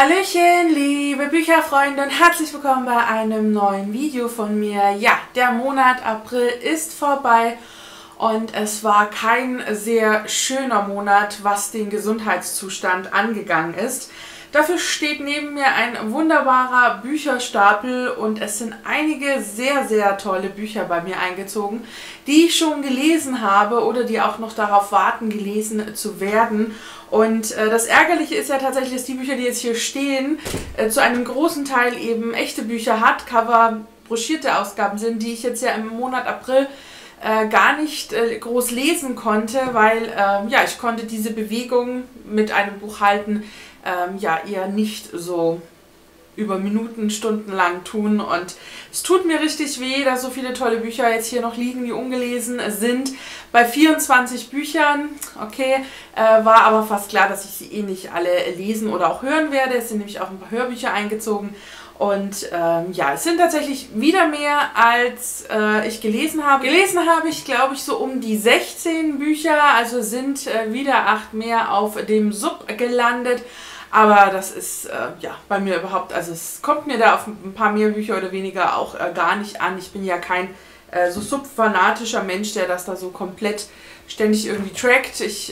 Hallöchen, liebe Bücherfreunde und herzlich willkommen bei einem neuen Video von mir. Ja, der Monat April ist vorbei und es war kein sehr schöner Monat, was den Gesundheitszustand angegangen ist. Dafür steht neben mir ein wunderbarer Bücherstapel und es sind einige sehr, sehr tolle Bücher bei mir eingezogen, die ich schon gelesen habe oder die auch noch darauf warten, gelesen zu werden. Und das Ärgerliche ist ja tatsächlich, dass die Bücher, die jetzt hier stehen, zu einem großen Teil eben echte Bücher, Hardcover, broschierte Ausgaben sind, die ich jetzt ja im Monat April gar nicht groß lesen konnte, weil ja, ich konnte diese Bewegung mit einem Buch halten, ja, eher nicht so über Minuten, Stunden lang tun, und es tut mir richtig weh, dass so viele tolle Bücher jetzt hier noch liegen, die ungelesen sind. Bei 24 Büchern, okay, war aber fast klar, dass ich sie eh nicht alle lesen oder auch hören werde. Es sind nämlich auch ein paar Hörbücher eingezogen und ja, es sind tatsächlich wieder mehr, als ich gelesen habe. Gelesen habe ich, glaube ich, so um die 16 Bücher, also sind wieder 8 mehr auf dem Sub gelandet. Aber das ist ja bei mir überhaupt, also es kommt mir da auf ein paar mehr Bücher oder weniger auch gar nicht an. Ich bin ja kein so subfanatischer Mensch, der das da so komplett ständig irgendwie trackt. Ich,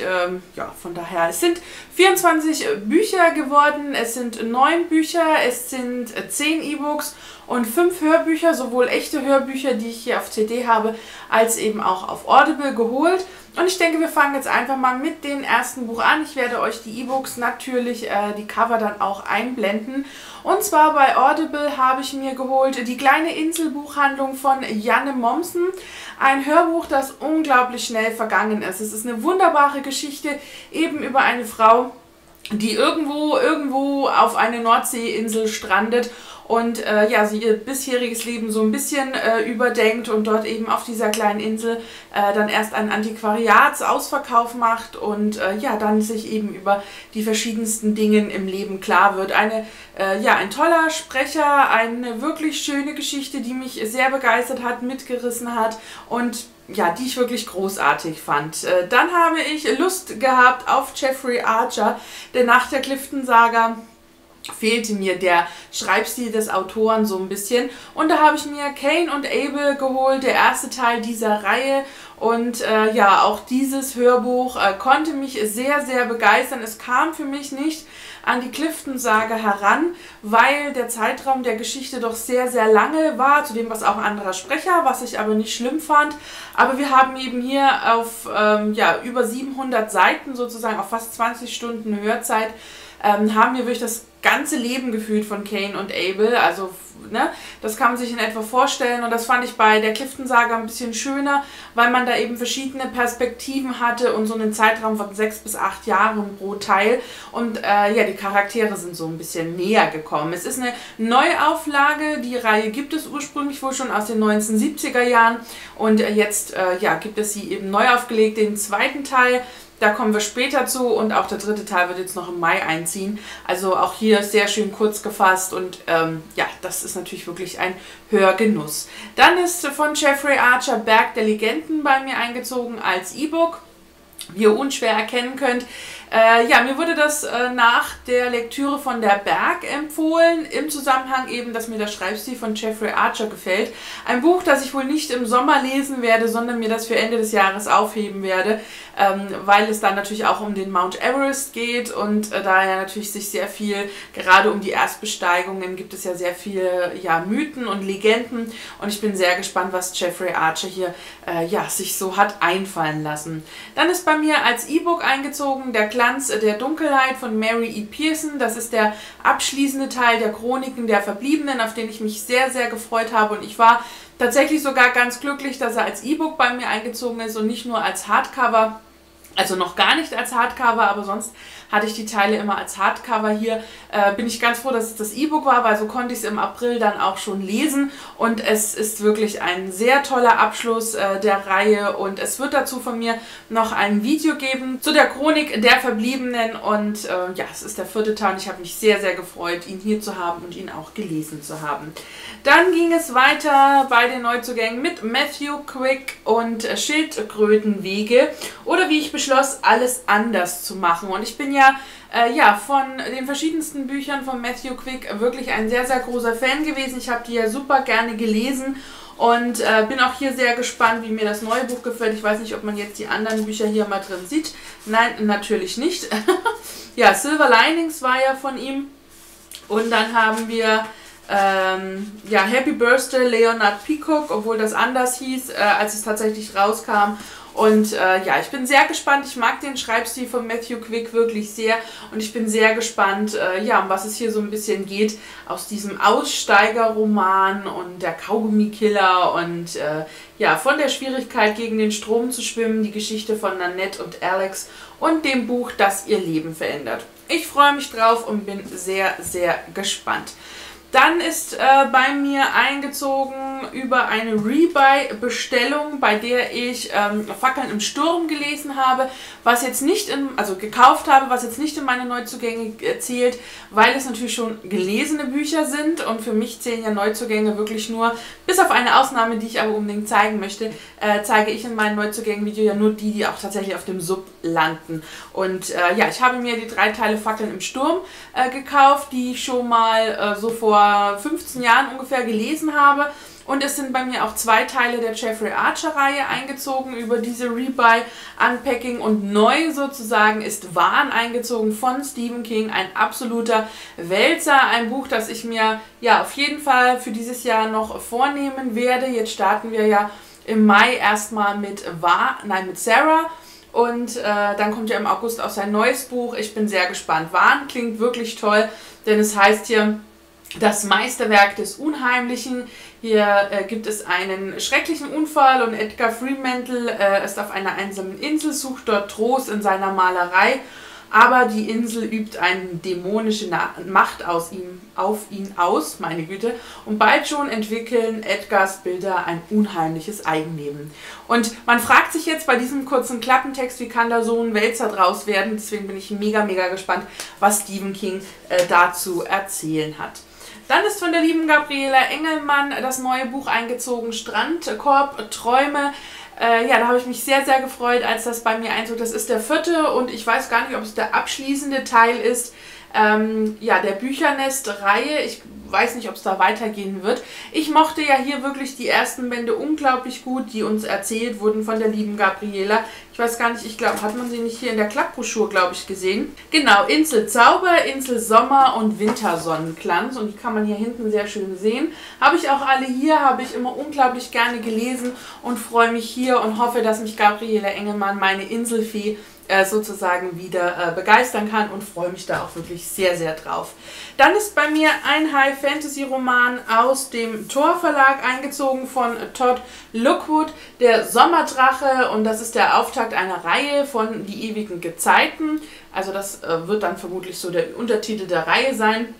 ja, von daher, es sind 24 Bücher geworden, es sind 9 Bücher, es sind 10 E-Books und 5 Hörbücher, sowohl echte Hörbücher, die ich hier auf CD habe, als eben auch auf Audible geholt. Und ich denke, wir fangen jetzt einfach mal mit dem ersten Buch an. Ich werde euch die E-Books natürlich, die Cover dann auch einblenden. Und zwar bei Audible habe ich mir geholt Die kleine Inselbuchhandlung von Janne Mommsen. Ein Hörbuch, das unglaublich schnell vergangen ist. Es ist eine wunderbare Geschichte, eben über eine Frau, die irgendwo auf eine Nordseeinsel strandet und ja, sie ihr bisheriges Leben so ein bisschen überdenkt und dort eben auf dieser kleinen Insel dann erst einen Antiquariatsausverkauf macht und ja, dann sich eben über die verschiedensten Dinge im Leben klar wird. Eine, ja, ein toller Sprecher, eine wirklich schöne Geschichte, die mich sehr begeistert hat, mitgerissen hat und ja, die ich wirklich großartig fand. Dann habe ich Lust gehabt auf Jeffrey Archer, denn nach der Clifton-Saga fehlte mir der Schreibstil des Autoren so ein bisschen. Und da habe ich mir Kane und Abel geholt, der erste Teil dieser Reihe. Und ja, auch dieses Hörbuch konnte mich sehr, sehr begeistern. Es kam für mich nicht an die Clifton-Saga heran, weil der Zeitraum der Geschichte doch sehr, sehr lange war, zu dem was auch ein anderer Sprecher, was ich aber nicht schlimm fand. Aber wir haben eben hier auf ja, über 700 Seiten sozusagen, auf fast 20 Stunden Hörzeit, haben wir wirklich das ganze Leben gefühlt von Kane und Abel, also ne, das kann man sich in etwa vorstellen, und das fand ich bei der Clifton-Saga ein bisschen schöner, weil man da eben verschiedene Perspektiven hatte und so einen Zeitraum von 6 bis 8 Jahren pro Teil, und ja, die Charaktere sind so ein bisschen näher gekommen. Es ist eine Neuauflage, die Reihe gibt es ursprünglich wohl schon aus den 1970er Jahren und jetzt ja, gibt es sie eben neu aufgelegt, den zweiten Teil. Da kommen wir später zu, und auch der dritte Teil wird jetzt noch im Mai einziehen. Also auch hier sehr schön kurz gefasst und ja, das ist natürlich wirklich ein Hörgenuss. Dann ist von Jeffrey Archer Berg der Legenden bei mir eingezogen als E-Book, wie ihr unschwer erkennen könnt. Ja, mir wurde das nach der Lektüre von Der Berg empfohlen, im Zusammenhang eben, dass mir der Schreibstil von Jeffrey Archer gefällt. Ein Buch, das ich wohl nicht im Sommer lesen werde, sondern mir das für Ende des Jahres aufheben werde, weil es dann natürlich auch um den Mount Everest geht und da ja natürlich sich sehr viel, gerade um die Erstbesteigungen, gibt es ja sehr viele, ja, Mythen und Legenden, und ich bin sehr gespannt, was Jeffrey Archer hier ja, sich so hat einfallen lassen. Dann ist bei mir als E-Book eingezogen Der Glanz der Dunkelheit von Mary E. Pearson. Das ist der abschließende Teil der Chroniken der Verbliebenen, auf den ich mich sehr, sehr gefreut habe, und ich war tatsächlich sogar ganz glücklich, dass er als E-Book bei mir eingezogen ist und nicht nur als Hardcover. Also noch gar nicht als Hardcover, aber sonst hatte ich die Teile immer als Hardcover hier. Bin ich ganz froh, dass es das E-Book war, weil so konnte ich es im April dann auch schon lesen. Und es ist wirklich ein sehr toller Abschluss der Reihe. Und es wird dazu von mir noch ein Video geben zu der Chronik der Verbliebenen. Und ja, es ist der vierte Teil und ich habe mich sehr, sehr gefreut, ihn hier zu haben und ihn auch gelesen zu haben. Dann ging es weiter bei den Neuzugängen mit Matthew Quick und Schildkrötenwege, oder wie ich beschloss, alles anders zu machen. Und ich bin ja Ja, von den verschiedensten Büchern von Matthew Quick wirklich ein sehr, sehr großer Fan gewesen. Ich habe die ja super gerne gelesen und bin auch hier sehr gespannt, wie mir das neue Buch gefällt. Ich weiß nicht, ob man jetzt die anderen Bücher hier mal drin sieht. Nein, natürlich nicht. Ja, Silver Linings war ja von ihm. Und dann haben wir ja, Happy Birthday, Leonard Peacock, obwohl das anders hieß, als es tatsächlich rauskam. Und ja, ich bin sehr gespannt. Ich mag den Schreibstil von Matthew Quick wirklich sehr. Und ich bin sehr gespannt, ja, um was es hier so ein bisschen geht. Aus diesem Aussteigerroman und der Kaugummikiller und ja, von der Schwierigkeit, gegen den Strom zu schwimmen. Die Geschichte von Nanette und Alex und dem Buch, das ihr Leben verändert. Ich freue mich drauf und bin sehr, sehr gespannt. Dann ist bei mir eingezogen über eine Rebuy-Bestellung, bei der ich Fackeln im Sturm gelesen habe, was jetzt nicht in, also gekauft habe, was jetzt nicht in meine Neuzugänge zählt, weil es natürlich schon gelesene Bücher sind und für mich zählen ja Neuzugänge wirklich nur, bis auf eine Ausnahme, die ich aber unbedingt zeigen möchte, zeige ich in meinem Neuzugängen-Video ja nur die, die auch tatsächlich auf dem Sub landen. Und ja, ich habe mir die 3 Teile Fackeln im Sturm gekauft, die ich schon mal so vor 15 Jahren ungefähr gelesen habe, und es sind bei mir auch 2 Teile der Jeffrey Archer Reihe eingezogen über diese Rebuy Unpacking, und neu sozusagen ist Waren eingezogen von Stephen King, ein absoluter Wälzer, ein Buch, das ich mir ja auf jeden Fall für dieses Jahr noch vornehmen werde. Jetzt starten wir ja im Mai erstmal mit mit Sarah. Und dann kommt ja im August auch sein neues Buch. Ich bin sehr gespannt. Waren klingt wirklich toll, denn es heißt hier das Meisterwerk des Unheimlichen. Hier gibt es einen schrecklichen Unfall und Edgar Fremantle ist auf einer einsamen Insel, sucht dort Trost in seiner Malerei, aber die Insel übt eine dämonische Macht auf ihn aus, meine Güte, und bald schon entwickeln Edgars Bilder ein unheimliches Eigenleben. Und man fragt sich jetzt bei diesem kurzen Klappentext, wie kann da so ein Wälzer draus werden? Deswegen bin ich mega, mega gespannt, was Stephen King dazu erzählen hat. Dann ist von der lieben Gabriela Engelmann das neue Buch eingezogen, Strandkorbträume. Ja, da habe ich mich sehr, sehr gefreut, als das bei mir einzog. Das ist der 4. und ich weiß gar nicht, ob es der abschließende Teil ist, ja, der Büchernest-Reihe. Ich weiß nicht, ob es da weitergehen wird. Ich mochte ja hier wirklich die ersten Bände unglaublich gut, die uns erzählt wurden von der lieben Gabriela. Ich weiß gar nicht, ich glaube, hat man sie nicht hier in der Klappbroschur, glaube ich, gesehen? Genau, Inselzauber, Insel Sommer und Wintersonnenglanz. Und die kann man hier hinten sehr schön sehen. Habe ich auch alle hier, habe ich immer unglaublich gerne gelesen und freue mich hier und hoffe, dass mich Gabriela Engelmann, meine Inselfee, sozusagen wieder begeistern kann, und freue mich da auch wirklich sehr, sehr drauf. Dann ist bei mir ein High-Fantasy-Roman aus dem Tor-Verlag eingezogen von Todd Lockwood, der Sommerdrache, und das ist der Auftakt einer Reihe von Die ewigen Gezeiten. Also das wird dann vermutlich so der Untertitel der Reihe sein.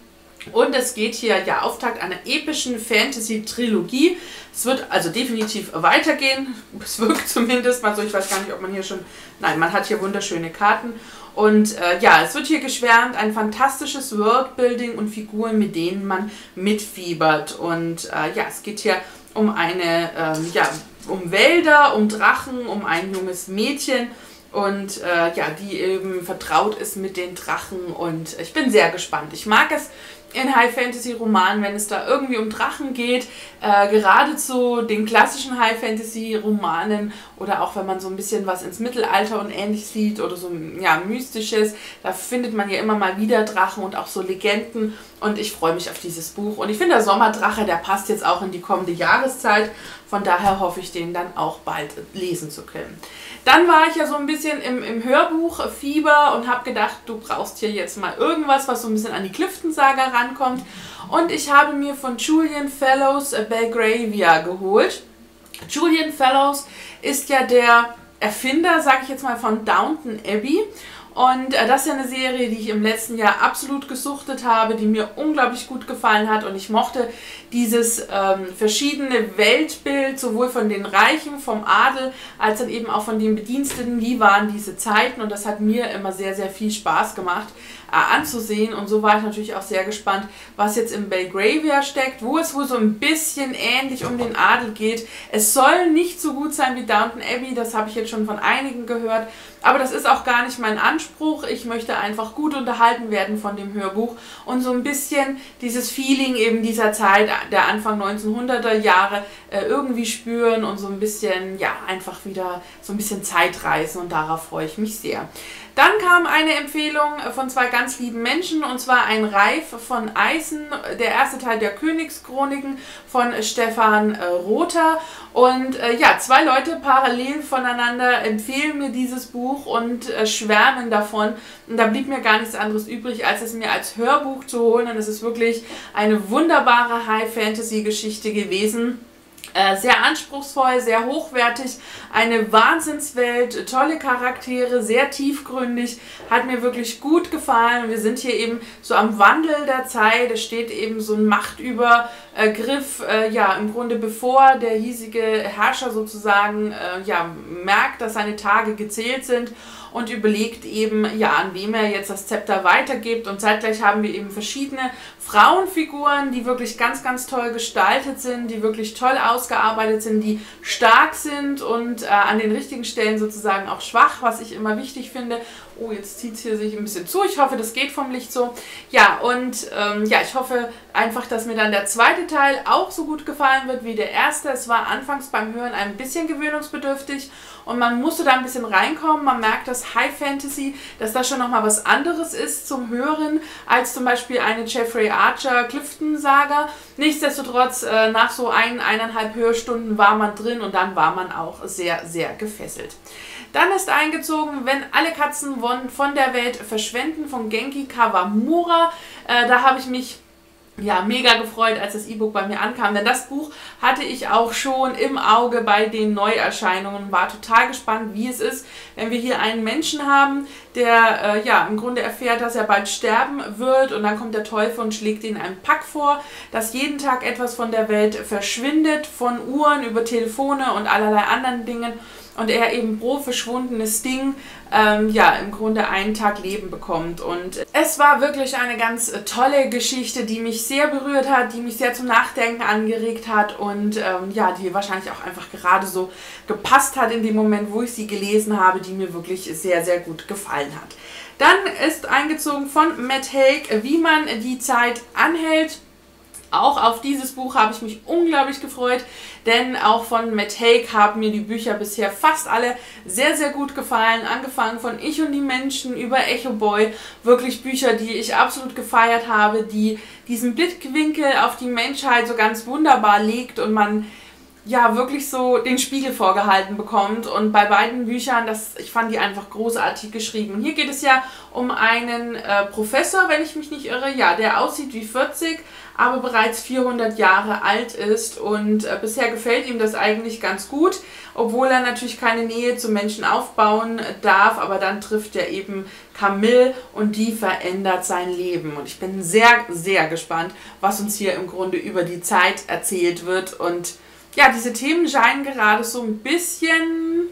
Und es geht hier ja Auftakt einer epischen Fantasy-Trilogie. Es wird also definitiv weitergehen. Es wirkt zumindest mal so. Ich weiß gar nicht, ob man hier schon... Nein, man hat hier wunderschöne Karten. Und ja, es wird hier geschwärmt. Ein fantastisches Worldbuilding und Figuren, mit denen man mitfiebert. Und ja, es geht hier um eine... ja, um Wälder, um Drachen, um ein junges Mädchen. Und ja, die eben vertraut ist mit den Drachen. Und ich bin sehr gespannt. Ich mag es in High-Fantasy-Romanen, wenn es da irgendwie um Drachen geht, gerade zu den klassischen High-Fantasy-Romanen, oder auch wenn man so ein bisschen was ins Mittelalter und ähnlich sieht oder so, ja, Mystisches, da findet man ja immer mal wieder Drachen und auch so Legenden, und ich freue mich auf dieses Buch. Und ich finde, der Sommerdrache, der passt jetzt auch in die kommende Jahreszeit, von daher hoffe ich, den dann auch bald lesen zu können. Dann war ich ja so ein bisschen im Hörbuchfieber und habe gedacht, du brauchst hier jetzt mal irgendwas, was so ein bisschen an die Clifton-Saga rankommt. Und ich habe mir von Julian Fellowes Belgravia geholt. Julian Fellowes ist ja der Erfinder, sage ich jetzt mal, von Downton Abbey. Und das ist ja eine Serie, die ich im letzten Jahr absolut gesuchtet habe, die mir unglaublich gut gefallen hat. Und ich mochte dieses verschiedene Weltbild, sowohl von den Reichen, vom Adel, als dann eben auch von den Bediensteten. Wie waren diese Zeiten? Und das hat mir immer sehr, sehr viel Spaß gemacht anzusehen. Und so war ich natürlich auch sehr gespannt, was jetzt in Belgravia steckt, wo es wohl so ein bisschen ähnlich um den Adel geht. Es soll nicht so gut sein wie Downton Abbey, das habe ich jetzt schon von einigen gehört. Aber das ist auch gar nicht mein Anspruch. Ich möchte einfach gut unterhalten werden von dem Hörbuch und so ein bisschen dieses Feeling eben dieser Zeit, der Anfang 1900er Jahre, irgendwie spüren und so ein bisschen, ja, einfach wieder so ein bisschen Zeitreisen, und darauf freue ich mich sehr. Dann kam eine Empfehlung von zwei ganz lieben Menschen, und zwar ein Reif von Eisen, der erste Teil der Königschroniken von Stefan Rother. Und ja, zwei Leute parallel voneinander empfehlen mir dieses Buch und schwärmen davon. Und da blieb mir gar nichts anderes übrig, als es mir als Hörbuch zu holen. Und es ist wirklich eine wunderbare High-Fantasy-Geschichte gewesen. Sehr anspruchsvoll, sehr hochwertig, eine Wahnsinnswelt, tolle Charaktere, sehr tiefgründig, hat mir wirklich gut gefallen. Wir sind hier eben so am Wandel der Zeit, es steht eben so ein Machtübergriff, ja, im Grunde bevor der hiesige Herrscher sozusagen, ja, merkt, dass seine Tage gezählt sind und überlegt eben, ja, an wem er jetzt das Zepter weitergibt. Und zeitgleich haben wir eben verschiedene Frauenfiguren, die wirklich ganz, ganz toll gestaltet sind, die wirklich toll ausgearbeitet sind, die stark sind und an den richtigen Stellen sozusagen auch schwach, was ich immer wichtig finde. Oh, jetzt zieht es hier sich ein bisschen zu. Ich hoffe, das geht vom Licht so. Ja, und ja, ich hoffe einfach, dass mir dann der zweite Teil auch so gut gefallen wird wie der erste. Es war anfangs beim Hören ein bisschen gewöhnungsbedürftig und man musste da ein bisschen reinkommen. Man merkt, dass High Fantasy, dass das schon nochmal was anderes ist zum Hören als zum Beispiel eine Jeffrey Archer Clifton-Saga. Nichtsdestotrotz, nach so eineinhalb Hörstunden war man drin und dann war man auch sehr, sehr gefesselt. Dann ist eingezogen, wenn alle Katzen von der Welt verschwenden, von Genki Kawamura. Da habe ich mich, ja, mega gefreut, als das E-Book bei mir ankam, denn das Buch hatte ich auch schon im Auge bei den Neuerscheinungen, war total gespannt, wie es ist, wenn wir hier einen Menschen haben, der ja im Grunde erfährt, dass er bald sterben wird, und dann kommt der Teufel und schlägt ihn einen Pack vor, dass jeden Tag etwas von der Welt verschwindet, von Uhren über Telefone und allerlei anderen Dingen, und er eben pro verschwundenes Ding ja im Grunde einen Tag Leben bekommt. Und es war wirklich eine ganz tolle Geschichte, die mich sehr berührt hat, die mich sehr zum Nachdenken angeregt hat und ja, die wahrscheinlich auch einfach gerade so gepasst hat in dem Moment, wo ich sie gelesen habe, die mir wirklich sehr, sehr gut gefallen hat. Dann ist eingezogen von Matt Haig, Wie man die Zeit anhält. Auch auf dieses Buch habe ich mich unglaublich gefreut, denn auch von Matt Haig haben mir die Bücher bisher fast alle sehr, sehr gut gefallen. Angefangen von Ich und die Menschen über Echo Boy. Wirklich Bücher, die ich absolut gefeiert habe, die diesen Blickwinkel auf die Menschheit so ganz wunderbar legt und man ja wirklich so den Spiegel vorgehalten bekommt. Und bei beiden Büchern, ich fand die einfach großartig geschrieben. Und hier geht es ja um einen Professor, wenn ich mich nicht irre, ja, der aussieht wie 40, aber bereits 400 Jahre alt ist, und bisher gefällt ihm das eigentlich ganz gut, obwohl er natürlich keine Nähe zu Menschen aufbauen darf, aber dann trifft er eben Camille und die verändert sein Leben, und ich bin sehr, sehr gespannt, was uns hier im Grunde über die Zeit erzählt wird. Und ja, diese Themen scheinen gerade so ein bisschen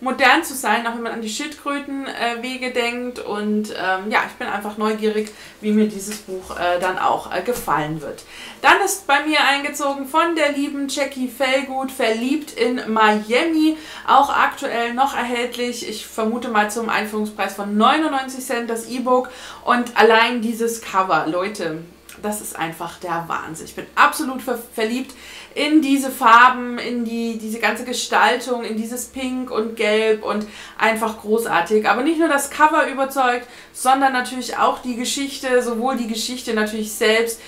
modern zu sein, auch wenn man an die Schildkrötenwege denkt. Und ja, ich bin einfach neugierig, wie mir dieses Buch dann auch gefallen wird. Dann ist bei mir eingezogen von der lieben Jackie Feelgood, Verliebt in Miami, auch aktuell noch erhältlich. Ich vermute mal zum Einführungspreis von 99 Cent das E-Book, und allein dieses Cover, Leute, das ist einfach der Wahnsinn. Ich bin absolut verliebt in diese Farben, in diese ganze Gestaltung, in dieses Pink und Gelb, und einfach großartig. Aber nicht nur das Cover überzeugt, sondern natürlich auch die Geschichte, sowohl die Geschichte natürlich selbst,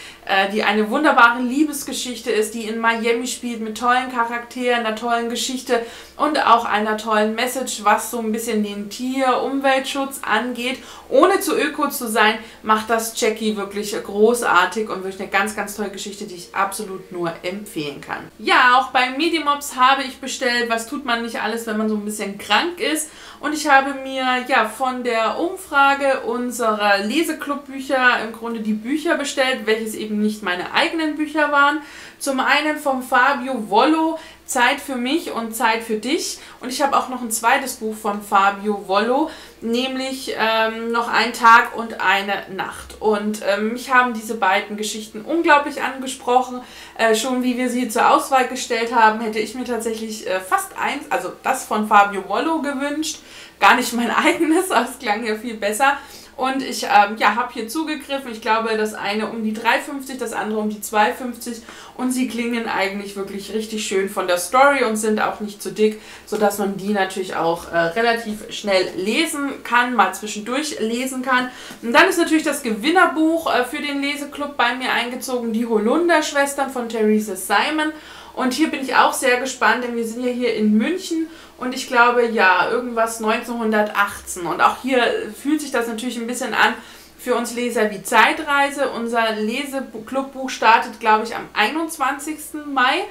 die eine wunderbare Liebesgeschichte ist, die in Miami spielt, mit tollen Charakteren, einer tollen Geschichte und auch einer tollen Message, was so ein bisschen den Tier-Umweltschutz angeht. Ohne zu öko zu sein, macht das Jackie wirklich großartig und wirklich eine ganz, ganz tolle Geschichte, die ich absolut nur empfehlen kann. Ja, auch bei Medimobs habe ich bestellt, was tut man nicht alles, wenn man so ein bisschen krank ist. Und ich habe mir ja von der Umfrage unserer Leseclub-Bücher im Grunde die Bücher bestellt, welches eben nicht meine eigenen Bücher waren. Zum einen vom Fabio Volo, Zeit für mich und Zeit für dich. Und ich habe auch noch ein zweites Buch von Fabio Volo, nämlich noch ein Tag und eine Nacht. Und mich haben diese beiden Geschichten unglaublich angesprochen. Schon wie wir sie zur Auswahl gestellt haben, hätte ich mir tatsächlich fast eins, also das von Fabio Volo, gewünscht. gar nicht mein eigenes, aber es klang ja viel besser. Und ich habe hier zugegriffen. Ich glaube, das eine um die 3,50, das andere um die 2,50. Und sie klingen eigentlich wirklich richtig schön von der Story und sind auch nicht zu dick, sodass man die natürlich auch relativ schnell lesen kann, mal zwischendurch lesen kann. Und dann ist natürlich das Gewinnerbuch für den Leseclub bei mir eingezogen, die Holunderschwestern von Theresa Simon. Und hier bin ich auch sehr gespannt, denn wir sind ja hier in München und ich glaube, ja, irgendwas 1918. Und auch hier fühlt sich das natürlich ein bisschen an für uns Leser wie Zeitreise. Unser Leseclubbuch startet, glaube ich, am 21. Mai.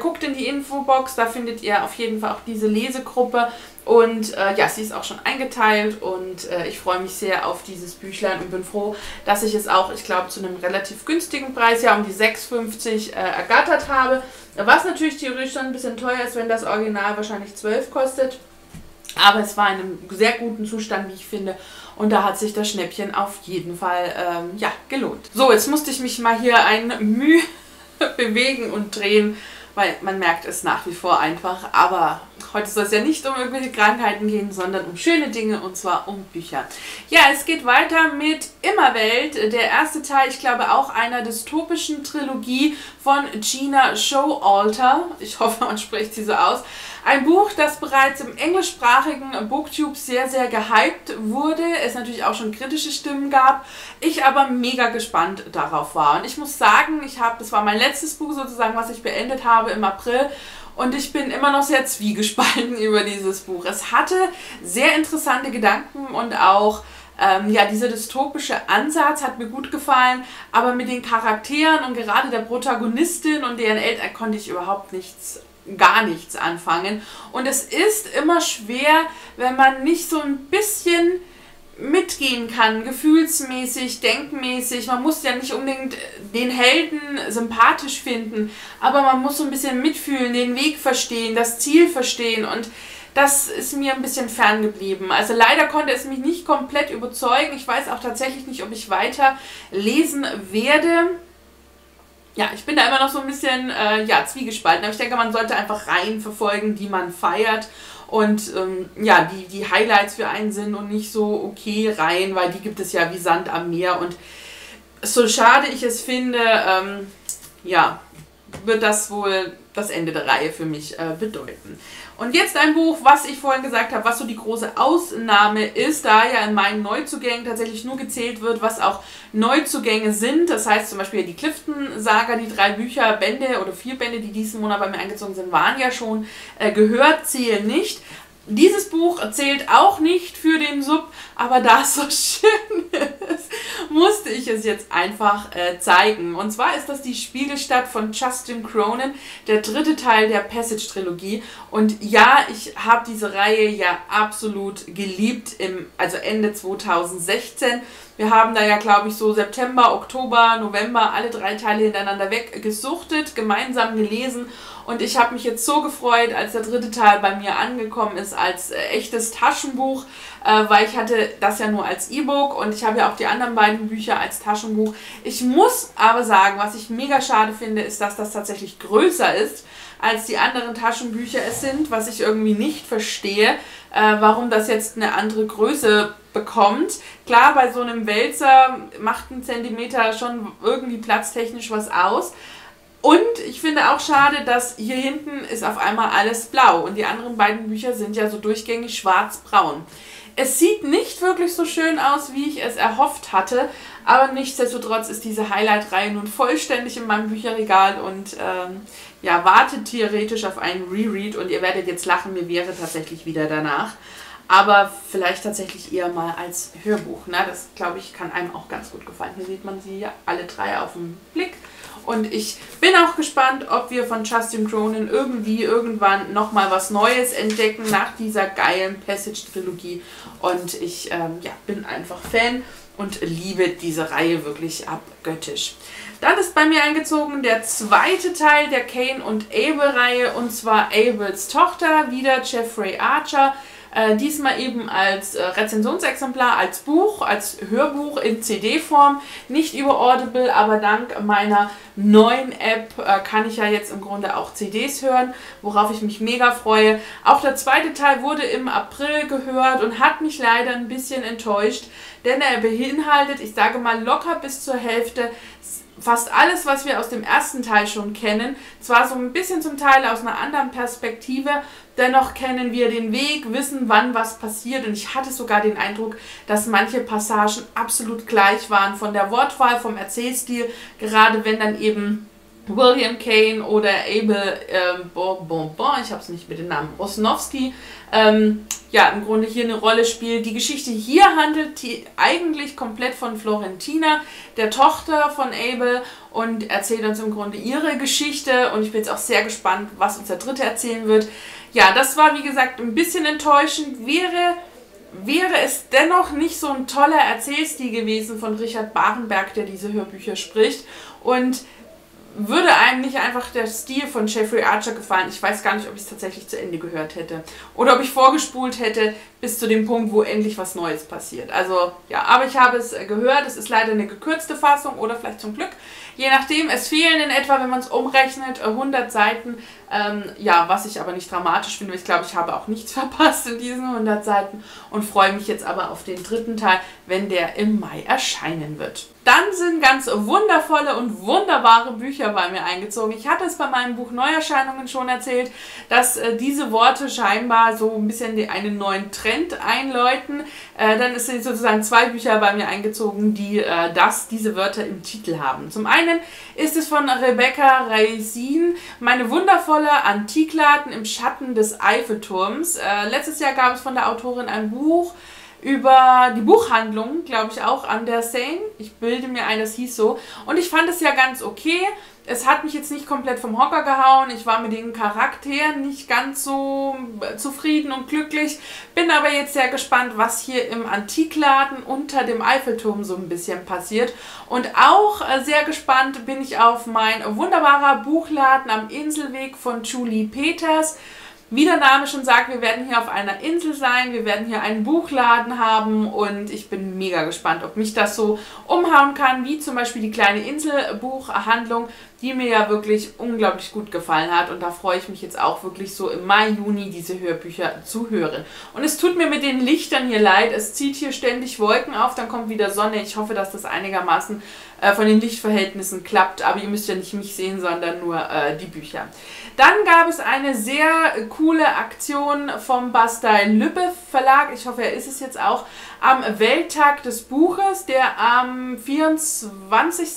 Guckt in die Infobox, da findet ihr auf jeden Fall auch diese Lesegruppe. Und ja, sie ist auch schon eingeteilt und ich freue mich sehr auf dieses Büchlein und bin froh, dass ich es auch, ich glaube, zu einem relativ günstigen Preis, ja um die 6,50 ergattert habe. Was natürlich theoretisch schon ein bisschen teuer ist, wenn das Original wahrscheinlich 12 kostet. Aber es war in einem sehr guten Zustand, wie ich finde. Und da hat sich das Schnäppchen auf jeden Fall ja, gelohnt. So, jetzt musste ich mich mal hier ein Mühe bewegen und drehen, weil man merkt es nach wie vor einfach, aber heute soll es ja nicht um irgendwelche Krankheiten gehen, sondern um schöne Dinge und zwar um Bücher. Ja, es geht weiter mit Immerwelt, der erste Teil, ich glaube auch einer dystopischen Trilogie von Gina Showalter, ich hoffe man spricht sie so aus, ein Buch, das bereits im englischsprachigen Booktube sehr, sehr gehypt wurde, es natürlich auch schon kritische Stimmen gab, ich aber mega gespannt darauf war und ich muss sagen, das war mein letztes Buch sozusagen, was ich beendet habe im April. Und ich bin immer noch sehr zwiegespalten über dieses Buch. Es hatte sehr interessante Gedanken und auch ja, dieser dystopische Ansatz hat mir gut gefallen, aber mit den Charakteren und gerade der Protagonistin und deren Eltern konnte ich überhaupt nichts, gar nichts anfangen. Und es ist immer schwer, wenn man nicht so ein bisschen mitgehen kann, gefühlsmäßig, denkmäßig. Man muss ja nicht unbedingt den Helden sympathisch finden, aber man muss so ein bisschen mitfühlen, den Weg verstehen, das Ziel verstehen und das ist mir ein bisschen fern geblieben. Also leider konnte es mich nicht komplett überzeugen. Ich weiß auch tatsächlich nicht, ob ich weiter lesen werde. Ja, ich bin da immer noch so ein bisschen ja, zwiegespalten, aber ich denke, man sollte einfach Reihen verfolgen, die man feiert und ja, die Highlights für einen sind und nicht so okay Reihen, weil die gibt es ja wie Sand am Meer und so schade ich es finde, ja, wird das wohl das Ende der Reihe für mich bedeuten. Und jetzt ein Buch, was ich vorhin gesagt habe, was so die große Ausnahme ist, da ja in meinen Neuzugängen tatsächlich nur gezählt wird, was auch Neuzugänge sind. Das heißt zum Beispiel die Clifton-Saga, die 3 Bücher, Bände oder 4 Bände, die diesen Monat bei mir eingezogen sind, waren ja schon gehört, zählen nicht. Dieses Buch zählt auch nicht für den Sub, aber da es so schön ist, musste ich es jetzt einfach zeigen. Und zwar ist das die Spiegelstadt von Justin Cronin, der dritte Teil der Passage-Trilogie. Und ja, ich habe diese Reihe ja absolut geliebt, also Ende 2016. Wir haben da ja, glaube ich, so September, Oktober, November alle 3 Teile hintereinander weggesuchtet, gemeinsam gelesen. Und ich habe mich jetzt so gefreut, als der dritte Teil bei mir angekommen ist, als echtes Taschenbuch, weil ich hatte das ja nur als E-Book und ich habe ja auch die anderen beiden Bücher als Taschenbuch. Ich muss aber sagen, was ich mega schade finde, ist, dass das tatsächlich größer ist, als die anderen Taschenbücher es sind, was ich irgendwie nicht verstehe, warum das jetzt eine andere Größe bekommt. Klar, bei so einem Wälzer macht ein Zentimeter schon irgendwie platztechnisch was aus. Und ich finde auch schade, dass hier hinten ist auf einmal alles blau und die anderen beiden Bücher sind ja so durchgängig schwarz-braun. Es sieht nicht wirklich so schön aus, wie ich es erhofft hatte, aber nichtsdestotrotz ist diese Highlight-Reihe nun vollständig in meinem Bücherregal und ja, wartet theoretisch auf einen Reread und ihr werdet jetzt lachen, mir wäre tatsächlich wieder danach. Aber vielleicht tatsächlich eher mal als Hörbuch. Ne? Das, glaube ich, kann einem auch ganz gut gefallen. Hier sieht man sie ja alle 3 auf dem Blick. Und ich bin auch gespannt, ob wir von Justin Cronin irgendwann nochmal was Neues entdecken nach dieser geilen Passage-Trilogie. Und ich ja, bin einfach Fan und liebe diese Reihe wirklich abgöttisch. Dann ist bei mir eingezogen der zweite Teil der Kane und Abel-Reihe, und zwar Abels Tochter, wieder Jeffrey Archer. Diesmal eben als Rezensionsexemplar, als Buch, als Hörbuch in CD-Form, nicht über Audible, aber dank meiner neuen App kann ich ja jetzt im Grunde auch CDs hören, worauf ich mich mega freue. Auch der zweite Teil wurde im April gehört und hat mich leider ein bisschen enttäuscht, denn er beinhaltet, ich sage mal locker bis zur Hälfte, fast alles, was wir aus dem ersten Teil schon kennen, zwar so ein bisschen zum Teil aus einer anderen Perspektive, dennoch kennen wir den Weg, wissen, wann was passiert, und ich hatte sogar den Eindruck, dass manche Passagen absolut gleich waren von der Wortwahl, vom Erzählstil, gerade wenn dann eben William Kane oder Abel ich habe es nicht mit dem Namen, Osnowski, ja, im Grunde hier eine Rolle spielt. Die Geschichte hier handelt eigentlich komplett von Florentina, der Tochter von Abel, und erzählt uns im Grunde ihre Geschichte, und ich bin jetzt auch sehr gespannt, was uns der Dritte erzählen wird. Ja, das war wie gesagt ein bisschen enttäuschend, wäre es dennoch nicht so ein toller Erzählstil gewesen von Richard Barenberg, der diese Hörbücher spricht, und würde einem nicht einfach der Stil von Jeffrey Archer gefallen. Ich weiß gar nicht, ob ich es tatsächlich zu Ende gehört hätte. Oder ob ich vorgespult hätte bis zu dem Punkt, wo endlich was Neues passiert. Also ja, aber ich habe es gehört. Es ist leider eine gekürzte Fassung oder vielleicht zum Glück. Je nachdem, es fehlen in etwa, wenn man es umrechnet, 100 Seiten. Ja, was ich aber nicht dramatisch finde. Ich glaube, ich habe auch nichts verpasst in diesen 100 Seiten. Und freue mich jetzt aber auf den dritten Teil, wenn der im Mai erscheinen wird. Dann sind ganz wundervolle und wunderbare Bücher bei mir eingezogen. Ich hatte es bei meinem Buch Neuerscheinungen schon erzählt, dass diese Worte scheinbar so ein bisschen einen neuen Trend einläuten. Dann sind sozusagen zwei Bücher bei mir eingezogen, die diese Wörter im Titel haben. Zum einen ist es von Rebecca Raisin, meine wundervolle Antiklaten im Schatten des Eiffelturms. Letztes Jahr gab es von der Autorin ein Buch über die Buchhandlung, glaube ich auch, an der Seine. Ich bilde mir ein, das hieß so. Und ich fand es ja ganz okay. Es hat mich jetzt nicht komplett vom Hocker gehauen. Ich war mit den Charakteren nicht ganz so zufrieden und glücklich. Bin aber jetzt sehr gespannt, was hier im Antikladen unter dem Eiffelturm so ein bisschen passiert. Und auch sehr gespannt bin ich auf mein wunderbarer Buchladen am Inselweg von Julie Peters. Wie der Name schon sagt, wir werden hier auf einer Insel sein, wir werden hier einen Buchladen haben, und ich bin mega gespannt, ob mich das so umhauen kann, wie zum Beispiel die kleine Inselbuchhandlung, die mir ja wirklich unglaublich gut gefallen hat, und da freue ich mich jetzt auch wirklich so im Mai, Juni diese Hörbücher zu hören. Und es tut mir mit den Lichtern hier leid, es zieht hier ständig Wolken auf, dann kommt wieder Sonne. Ich hoffe, dass das einigermaßen von den Lichtverhältnissen klappt, aber ihr müsst ja nicht mich sehen, sondern nur die Bücher. Dann gab es eine sehr coole Aktion vom Bastei-Lübbe Verlag, ich hoffe, er ist es jetzt auch, am Welttag des Buches, der am 24.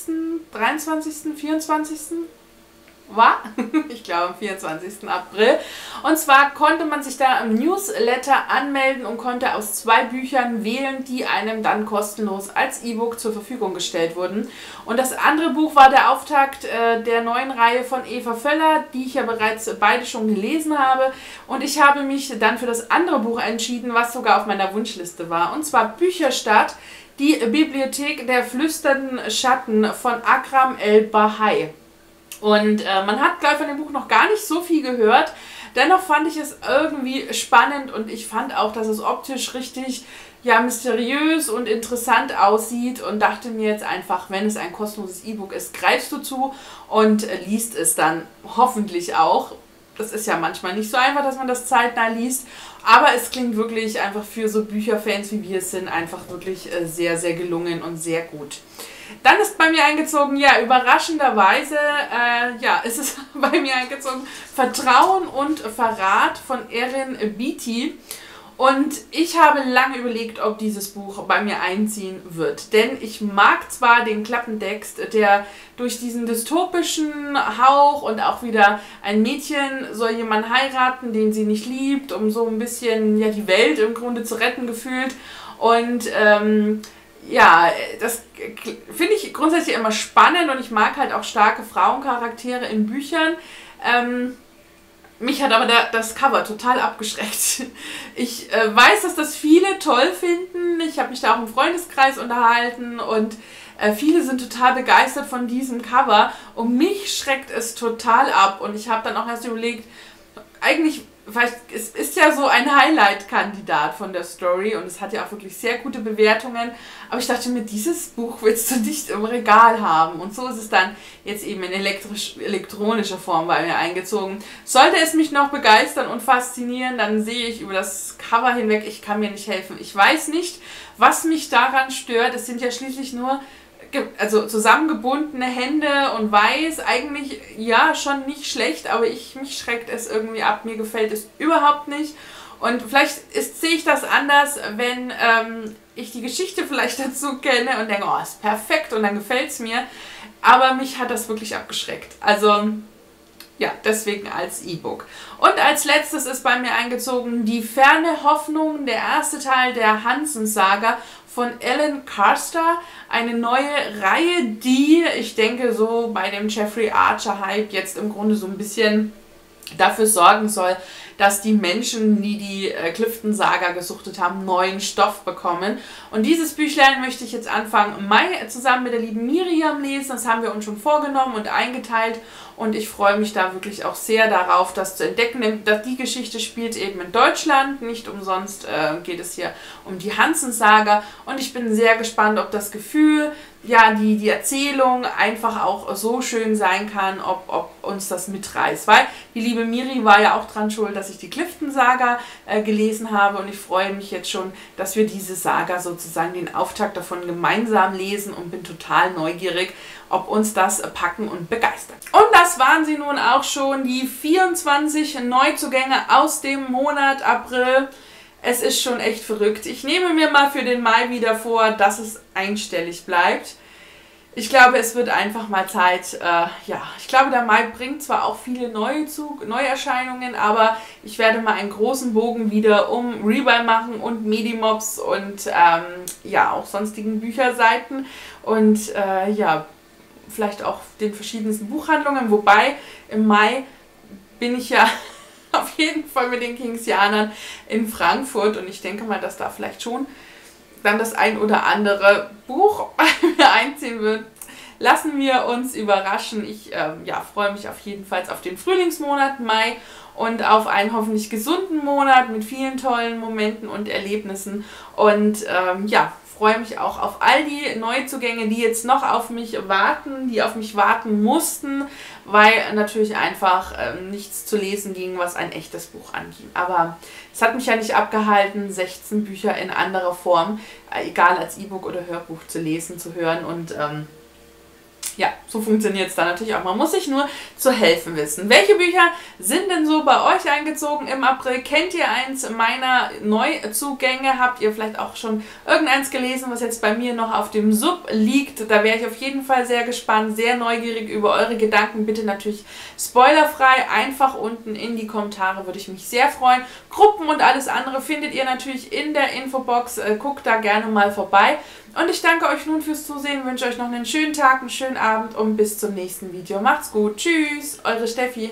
war, ich glaube am 24. April. Und zwar konnte man sich da im Newsletter anmelden und konnte aus zwei Büchern wählen, die einem dann kostenlos als E-Book zur Verfügung gestellt wurden. Und das andere Buch war der Auftakt der neuen Reihe von Eva Völler, die ich ja bereits beide schon gelesen habe. Und ich habe mich dann für das andere Buch entschieden, was sogar auf meiner Wunschliste war. Und zwar Bücherstadt, die Bibliothek der flüsternden Schatten von Akram el-Bahai. Und man hat, glaube ich, von dem Buch noch gar nicht so viel gehört. Dennoch fand ich es irgendwie spannend, und ich fand auch, dass es optisch richtig, ja, mysteriös und interessant aussieht, und dachte mir jetzt einfach, wenn es ein kostenloses E-Book ist, greifst du zu und liest es dann hoffentlich auch. Das ist ja manchmal nicht so einfach, dass man das zeitnah liest, aber es klingt wirklich einfach für so Bücherfans, wie wir es sind, einfach wirklich sehr, sehr gelungen und sehr gut. Dann ist bei mir eingezogen, ja, überraschenderweise, Vertrauen und Verrat von Erin Beatty. Und ich habe lange überlegt, ob dieses Buch bei mir einziehen wird. Denn ich mag zwar den Klappentext, der durch diesen dystopischen Hauch und auch wieder ein Mädchen soll jemanden heiraten, den sie nicht liebt, um so ein bisschen, ja, die Welt im Grunde zu retten gefühlt. Und ja, das finde ich grundsätzlich immer spannend, und ich mag halt auch starke Frauencharaktere in Büchern. Mich hat aber das Cover total abgeschreckt. Ich weiß, dass das viele toll finden. Ich habe mich da auch im Freundeskreis unterhalten, und viele sind total begeistert von diesem Cover. Und mich schreckt es total ab, und ich habe dann auch erst überlegt, eigentlich weil es ist ja so ein Highlight-Kandidat von der Story und es hat ja auch wirklich sehr gute Bewertungen, aber ich dachte mir, dieses Buch willst du nicht im Regal haben und so ist es dann jetzt eben in elektronischer Form bei mir eingezogen. Sollte es mich noch begeistern und faszinieren, dann sehe ich über das Cover hinweg, ich kann mir nicht helfen. Ich weiß nicht, was mich daran stört, es sind ja schließlich nur zusammengebundene Hände und weiß, eigentlich ja schon nicht schlecht, aber mich schreckt es irgendwie ab, mir gefällt es überhaupt nicht und vielleicht sehe ich das anders, wenn ich die Geschichte vielleicht dazu kenne und denke, oh, ist perfekt und dann gefällt es mir, aber mich hat das wirklich abgeschreckt, also ja, deswegen als E-Book. Und als letztes ist bei mir eingezogen Die ferne Hoffnung, der erste Teil der Hansen-Saga von Ellen Carster. Eine neue Reihe, die, ich denke, so bei dem Jeffrey Archer-Hype jetzt im Grunde so ein bisschen dafür sorgen soll, dass die Menschen, die die Clifton-Saga gesuchtet haben, neuen Stoff bekommen. Und dieses Büchlein möchte ich jetzt Anfang Mai zusammen mit der lieben Miriam lesen. Das haben wir uns schon vorgenommen und eingeteilt. Und ich freue mich da wirklich auch sehr darauf, das zu entdecken. Dass die Geschichte spielt eben in Deutschland. Nicht umsonst geht es hier um die Hansen-Saga. Und ich bin sehr gespannt, ob das Gefühl, ja, die Erzählung einfach auch so schön sein kann, ob uns das mitreißt. Weil die liebe Miri war ja auch dran schuld, dass ich die Clifton-Saga gelesen habe und ich freue mich jetzt schon, dass wir diese Saga sozusagen den Auftakt davon gemeinsam lesen und bin total neugierig, ob uns das packen und begeistert. Und das waren sie nun auch schon, die 24 Neuzugänge aus dem Monat April. Es ist schon echt verrückt. Ich nehme mir mal für den Mai wieder vor, dass es einstellig bleibt. Ich glaube, es wird einfach mal Zeit, ja, ich glaube, der Mai bringt zwar auch viele Neuerscheinungen, aber ich werde mal einen großen Bogen wieder um Rebuy machen und Medimobs und ja, auch sonstigen Bücherseiten und ja, vielleicht auch den verschiedensten Buchhandlungen, wobei im Mai bin ich ja auf jeden Fall mit den Kingsianern in Frankfurt und ich denke mal, dass da vielleicht schon dann das ein oder andere Buch einziehen wird. Lassen wir uns überraschen. Ich ja, freue mich auf jeden Fall auf den Frühlingsmonat Mai und auf einen hoffentlich gesunden Monat mit vielen tollen Momenten und Erlebnissen. Und ja, freue mich auch auf all die Neuzugänge, die jetzt noch auf mich warten, die auf mich warten mussten, weil natürlich einfach nichts zu lesen ging, was ein echtes Buch anging. Aber es hat mich ja nicht abgehalten, 16 Bücher in anderer Form, egal als E-Book oder Hörbuch zu lesen, zu hören und ja, so funktioniert es dann natürlich auch. Man muss sich nur zu helfen wissen. Welche Bücher sind denn so bei euch eingezogen im April? Kennt ihr eins meiner Neuzugänge? Habt ihr vielleicht auch schon irgendeins gelesen, was jetzt bei mir noch auf dem Sub liegt? Da wäre ich auf jeden Fall sehr gespannt, sehr neugierig über eure Gedanken. Bitte natürlich spoilerfrei, einfach unten in die Kommentare, würde ich mich sehr freuen. Gruppen und alles andere findet ihr natürlich in der Infobox. Guckt da gerne mal vorbei. Und ich danke euch nun fürs Zusehen, wünsche euch noch einen schönen Tag, einen schönen Abend und bis zum nächsten Video. Macht's gut, tschüss, eure Steffi.